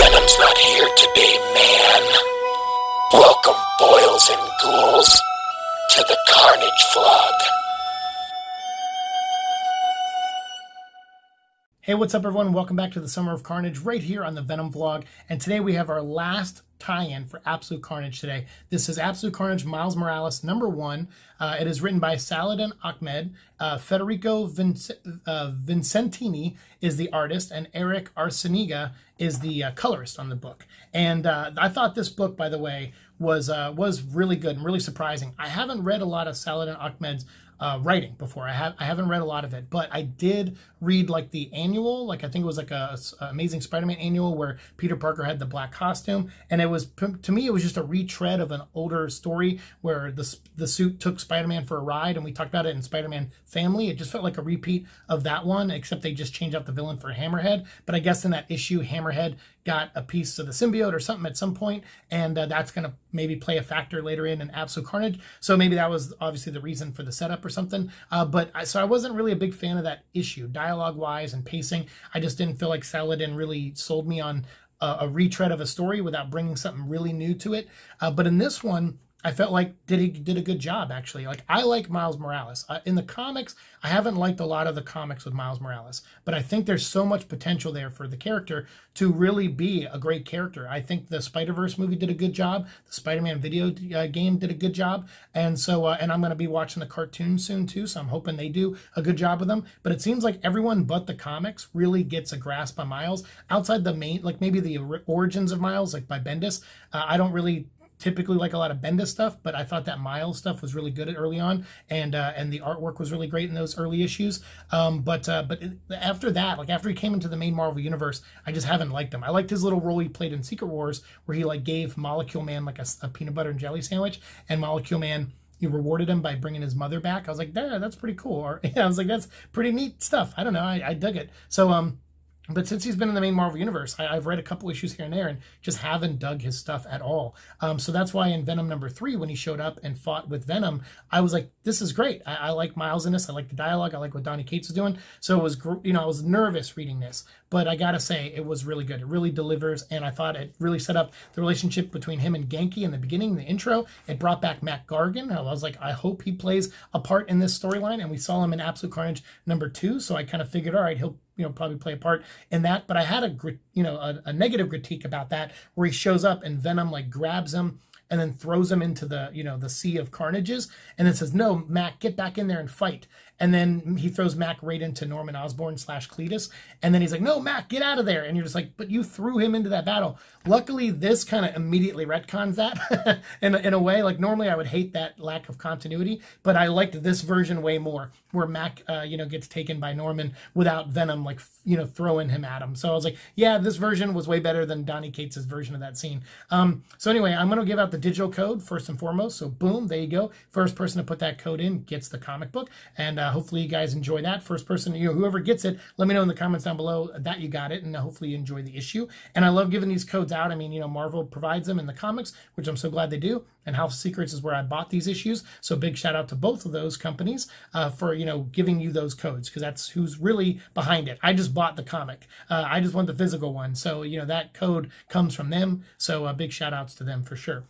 Venom's not here today, man. Welcome, boils and ghouls, to the Carnage Vlog. Hey, what's up, everyone? Welcome back to the Summer of Carnage right here on the Venom Vlog. And today we have our last tie-in for Absolute Carnage today. This is Absolute Carnage Miles Morales #1. It is written by Saladin Ahmed. Federico Vicentini is the artist, and Eric Arseniga is the colorist on the book. And I thought this book, by the way, was really good and really surprising. I haven't read a lot of Saladin Ahmed's writing before. I haven't read a lot of it, but I did read like the annual, like I think it was like a Amazing Spider-Man annual where Peter Parker had the black costume, and it was, to me, it was just a retread of an older story where the suit took Spider-Man for a ride, and we talked about it in Spider-Man Family. It just felt like a repeat of that one, except they just changed out the villain for Hammerhead. But I guess in that issue, Hammerhead got a piece of the symbiote or something at some point, and that's going to maybe play a factor later in Absolute Carnage. So maybe that was obviously the reason for the setup or something. So I wasn't really a big fan of that issue, dialogue-wise and pacing. I just didn't feel like Saladin really sold me on a retread of a story without bringing something really new to it. But in this one, I felt like he did a good job, actually. Like, I like Miles Morales. In the comics, I haven't liked a lot of the comics with Miles Morales, but I think there's so much potential there for the character to really be a great character. I think the Spider-Verse movie did a good job. The Spider-Man video game did a good job. And so, and I'm going to be watching the cartoon soon, too, so I'm hoping they do a good job with them. But it seems like everyone but the comics really gets a grasp on Miles. Outside the main, like maybe the origins of Miles, like by Bendis, I don't really typically like a lot of Bendis stuff, but I thought that Miles stuff was really good early on, and the artwork was really great in those early issues. But after that, like after he came into the main Marvel universe, I just haven't liked him. I liked his little role he played in Secret Wars, where he like gave Molecule Man like a peanut butter and jelly sandwich, and Molecule Man, he rewarded him by bringing his mother back. I was like, yeah, that's pretty cool. Or I was like, that's pretty neat stuff. I don't know, I dug it. So but since he's been in the main Marvel universe, I've read a couple issues here and there and just haven't dug his stuff at all. So that's why in Venom #3, when he showed up and fought with Venom, I was like, this is great. I like Miles in this. I like the dialogue. I like what Donny Cates was doing. So it was, you know, I was nervous reading this, but I got to say it was really good. It really delivers. And I thought it really set up the relationship between him and Ganke in the beginning, the intro. It brought back Matt Gargan. I was like, I hope he plays a part in this storyline. And we saw him in Absolute Carnage #2. So I kind of figured, all right, he'll, you know, probably play a part in that. But I had a negative critique about that, where he shows up and Venom like grabs him and then throws him into the, you know, the sea of carnages, and then says, no, Mac, get back in there and fight. And then he throws Mac right into Norman Osborn / Cletus. And then he's like, no, Mac, get out of there. And you're just like, but you threw him into that battle. Luckily, this kind of immediately retcons that in a way. Like, normally I would hate that lack of continuity, but I liked this version way more, where Mac, you know, gets taken by Norman without Venom, like, you know, throwing him at him. So I was like, yeah, this version was way better than Donny Cates' version of that scene. So anyway, I'm going to give out the digital code first and foremost. So boom, there you go. First person to put that code in gets the comic book. And hopefully you guys enjoy that. First person, you know, whoever gets it, let me know in the comments down below that you got it, and hopefully you enjoy the issue. And I love giving these codes out. I mean, you know, Marvel provides them in the comics, which I'm so glad they do. And House of Secrets is where I bought these issues. So big shout out to both of those companies for, you know, giving you those codes, because that's who's really behind it. I just bought the comic. I just want the physical one. So, you know, that code comes from them. So big shout outs to them for sure.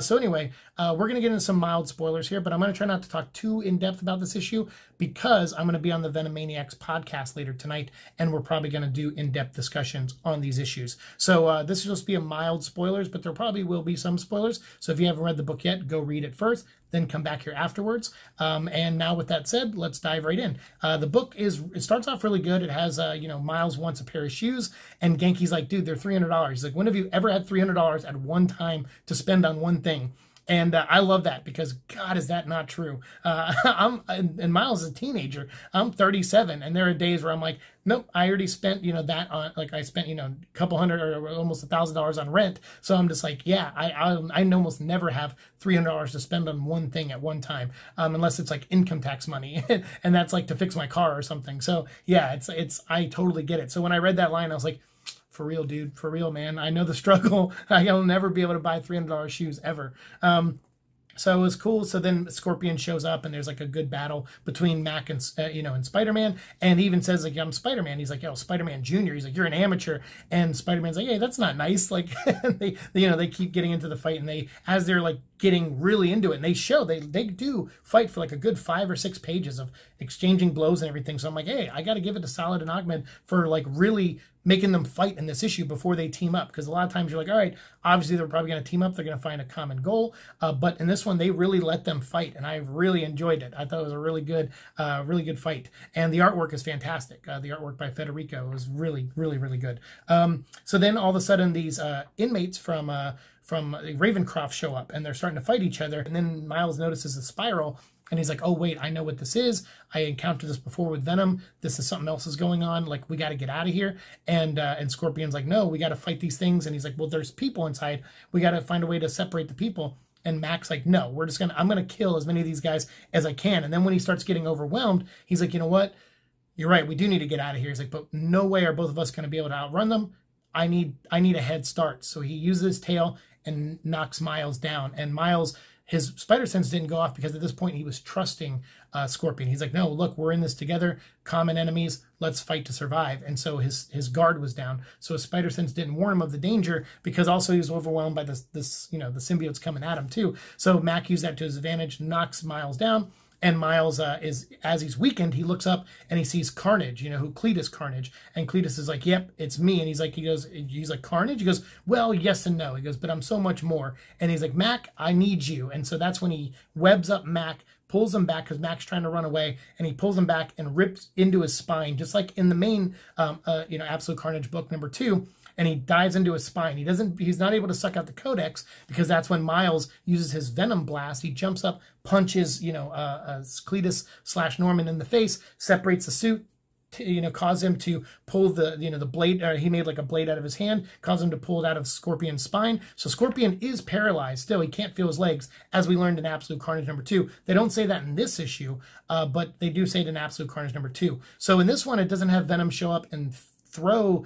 So anyway, we're going to get into some mild spoilers here, but I'm going to try not to talk too in-depth about this issue, because I'm going to be on the Venomaniacs podcast later tonight, and we're probably going to do in-depth discussions on these issues. So this will just be a mild spoilers, but there probably will be some spoilers. So if you haven't read the book yet, go read it first, then come back here afterwards. And now with that said, let's dive right in. The book it starts off really good. It has, you know, Miles wants a pair of shoes, and Ganke's like, dude, they're $300. He's like, when have you ever had $300 at one time to spend on one thing? And I love that, because God, is that not true? And Miles is a teenager. I'm 37, and there are days where I'm like, nope, I already spent, you know, that on, like, I spent, you know, a couple hundred or almost $1,000 on rent. So I'm just like, yeah, I almost never have $300 to spend on one thing at one time, unless it's like income tax money, and that's like to fix my car or something. So yeah, I totally get it. So when I read that line, I was like, for real, dude. For real, man. I know the struggle. I'll never be able to buy $300 shoes ever. So it was cool. So then Scorpion shows up and there's like a good battle between Mac and, and Spider-Man. And he even says, like, I'm Spider-Man. He's like, yo, Spider-Man Jr. He's like, you're an amateur. And Spider-Man's like, hey, that's not nice. Like, they keep getting into the fight. And they, as they're like getting really into it, and they do fight for like a good 5 or 6 pages of exchanging blows and everything. So I'm like, hey, I got to give it to Saladin Ahmed for like really making them fight in this issue before they team up. Because a lot of times you're like, all right, obviously they're probably going to team up. They're going to find a common goal. But in this one, they really let them fight. And I really enjoyed it. I thought it was a really good fight. And the artwork is fantastic. The artwork by Federico was really, really, really good. So then all of a sudden these inmates from Ravencroft show up and they're starting to fight each other. And then Miles notices a spiral. And he's like, oh, wait, I know what this is. I encountered this before with Venom. This is something else is going on. Like, we got to get out of here. And Scorpion's like, no, we got to fight these things. And he's like, well, there's people inside. We got to find a way to separate the people. And Mac's like, no, we're just going to, I'm going to kill as many of these guys as I can. And then when he starts getting overwhelmed, he's like, you know what? You're right. We do need to get out of here. He's like, but no way are both of us going to be able to outrun them. I need a head start. So he uses his tail and knocks Miles down. And Miles, his spider sense didn't go off because at this point he was trusting Scorpion. He's like, no, look, we're in this together, common enemies, let's fight to survive. And so his guard was down. So his spider sense didn't warn him of the danger because also he was overwhelmed by this the symbiotes coming at him too. So Mac used that to his advantage, knocks Miles down. And Miles is, as he's weakened, he looks up and he sees Carnage, who Cletus Carnage. And Cletus is like, yep, it's me. And he's like, Carnage? He goes, well, yes and no. He goes, but I'm so much more. And he's like, Mac, I need you. And so that's when he webs up Mac, pulls him back because Mac's trying to run away. And he pulls him back and rips into his spine, just like in the main, Absolute Carnage book #2. And he dives into his spine. He's not able to suck out the codex because that's when Miles uses his venom blast. He jumps up, punches, Cletus / Norman in the face, separates the suit, cause him to pull the, the blade, or he made like a blade out of his hand, cause him to pull it out of Scorpion's spine. So Scorpion is paralyzed still. He can't feel his legs, as we learned in Absolute Carnage #2. They don't say that in this issue, but they do say it in Absolute Carnage #2. So in this one, it doesn't have Venom show up and throw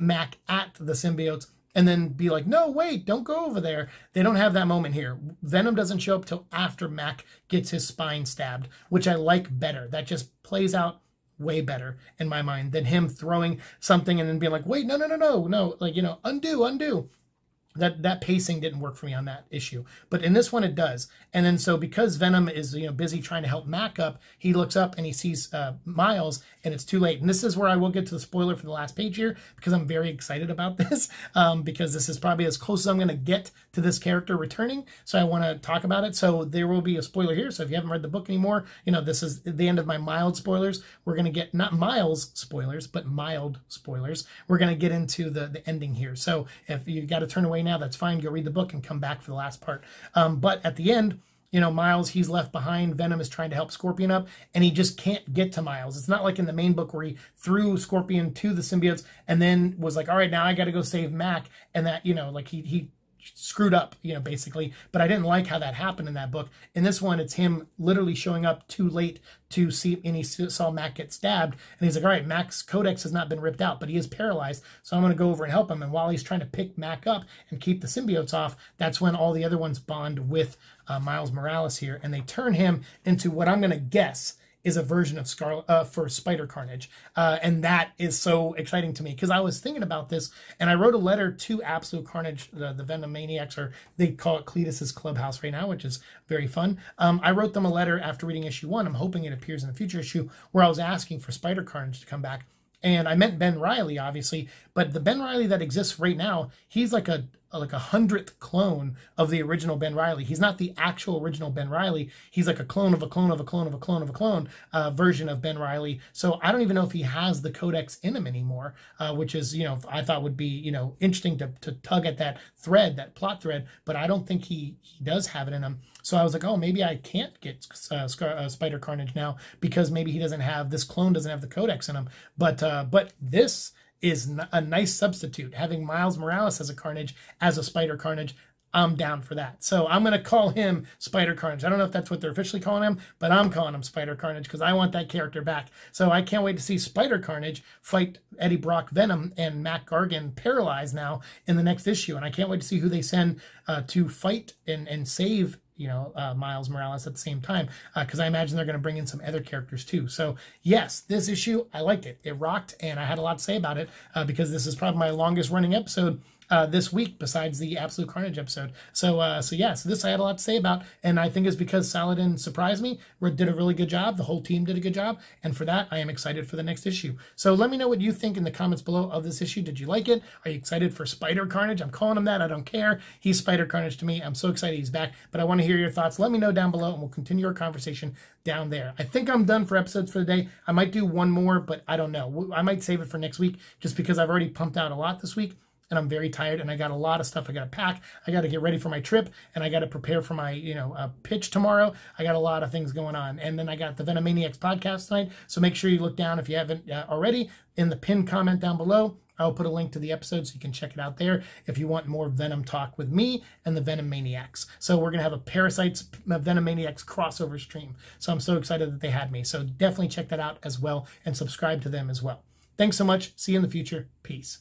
Mac at the symbiotes and then be like, no, wait, don't go over there. They don't have that moment here. Venom doesn't show up till after Mac gets his spine stabbed, which I like better. That just plays out way better in my mind than him throwing something and then being like, wait, no. Like, undo. That pacing didn't work for me on that issue. But in this one, it does. And then so because Venom is, busy trying to help Mac up, he looks up and he sees Miles, and it's too late. And this is where I will get to the spoiler for the last page here because I'm very excited about this because this is probably as close as I'm going to get to this character returning. So I want to talk about it. So there will be a spoiler here. So if you haven't read the book anymore, this is the end of my mild spoilers. We're going to get not Miles spoilers, but mild spoilers. We're going to get into the ending here. So if you've got to turn away now, that's fine. Go read the book and come back for the last part. But at the end, Miles, he's left behind. Venom is trying to help Scorpion up, and he just can't get to Miles. It's not like in the main book where he threw Scorpion to the symbiotes and then was like, all right, now I got to go save Mac. And that, like he screwed up, basically. But I didn't like how that happened in that book. In this one, it's him literally showing up too late to see, and he saw Mac get stabbed, and he's like, all right, Mac's codex has not been ripped out, but he is paralyzed, so I'm going to go over and help him. And while he's trying to pick Mac up and keep the symbiotes off, that's when all the other ones bond with Miles Morales here, and they turn him into what I'm going to guess is a version of Spider-Carnage. And that is so exciting to me because I was thinking about this, and I wrote a letter to Absolute Carnage, the Venomaniacs, or they call it Cletus's Clubhouse right now, which is very fun. I wrote them a letter after reading issue 1. I'm hoping it appears in a future issue, where I was asking for Spider-Carnage to come back. And I meant Ben Reilly, obviously, but the Ben Reilly that exists right now, he's like a 100th clone of the original Ben Reilly. He's not the actual original Ben Reilly. He's like a clone of a clone of a clone of a clone of a clone version of Ben Reilly. So I don't even know if he has the codex in him anymore, which is, I thought would be, interesting to tug at that thread, that plot thread, but I don't think he does have it in him. So I was like, oh, maybe I can't get Spider-Carnage now because maybe this clone doesn't have the codex in him. But this is a nice substitute. Having Miles Morales as a Carnage, as a Spider-Carnage, I'm down for that. So I'm going to call him Spider-Carnage. I don't know if that's what they're officially calling him, but I'm calling him Spider-Carnage because I want that character back. So I can't wait to see Spider-Carnage fight Eddie Brock, Venom, and Matt Gargan paralyzed now in the next issue. And I can't wait to see who they send to fight and save you know, Miles Morales at the same time, because I imagine they're going to bring in some other characters too. So yes, this issue, I liked it. It rocked, and I had a lot to say about it because this is probably my longest running episode this week besides the Absolute Carnage episode. So so this I had a lot to say about, and I think it's because Saladin surprised me, did a really good job, the whole team did a good job, and for that I am excited for the next issue. So let me know what you think in the comments below of this issue. Did you like it? Are you excited for Spider-Carnage? I'm calling him that, I don't care. He's Spider-Carnage to me. I'm so excited he's back, but I want to hear your thoughts. Let me know down below and we'll continue our conversation down there. I think I'm done for episodes for the day. I might do one more, but I don't know. I might save it for next week just because I've already pumped out a lot this week. And I'm very tired, and I got a lot of stuff I got to pack. I got to get ready for my trip, and I got to prepare for my, you know, pitch tomorrow. I got a lot of things going on. And then I got the Venomaniacs podcast tonight, so make sure you look down if you haven't already in the pinned comment down below. I'll put a link to the episode so you can check it out there if you want more Venom talk with me and the Venomaniacs. So we're going to have a Parasites Venomaniacs crossover stream. So I'm so excited that they had me. So definitely check that out as well and subscribe to them as well. Thanks so much. See you in the future. Peace.